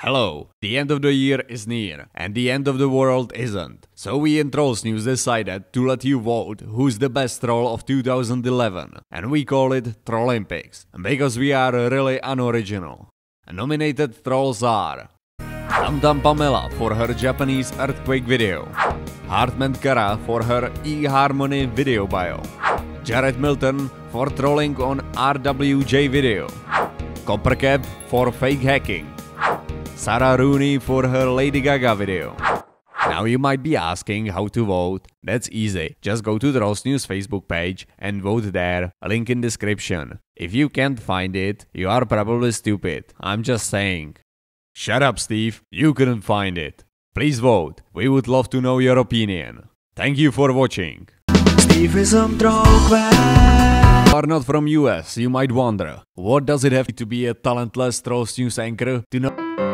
Hello, the end of the year is near, and the end of the world isn't. So we in TrollsNews decided to let you vote who's the best troll of 2011, and we call it Trollympics, because we are really unoriginal. Nominated trolls are Tamtam Pamela for her Japanese earthquake video, Hartman Kara for her eHarmony video bio, Jared Milton for trolling on RWJ video, Coppercap for fake hacking, Sarah Rooney for her Lady Gaga video. Now you might be asking how to vote. That's easy. Just go to the TrollsNews Facebook page and vote there. Link in description. If you can't find it, you are probably stupid. I'm just saying. Shut up, Steve. You couldn't find it. Please vote. We would love to know your opinion. Thank you for watching. Steve is on troll quest. If you are not from US, you might wonder, what does it have to be a talentless TrollsNews anchor to know?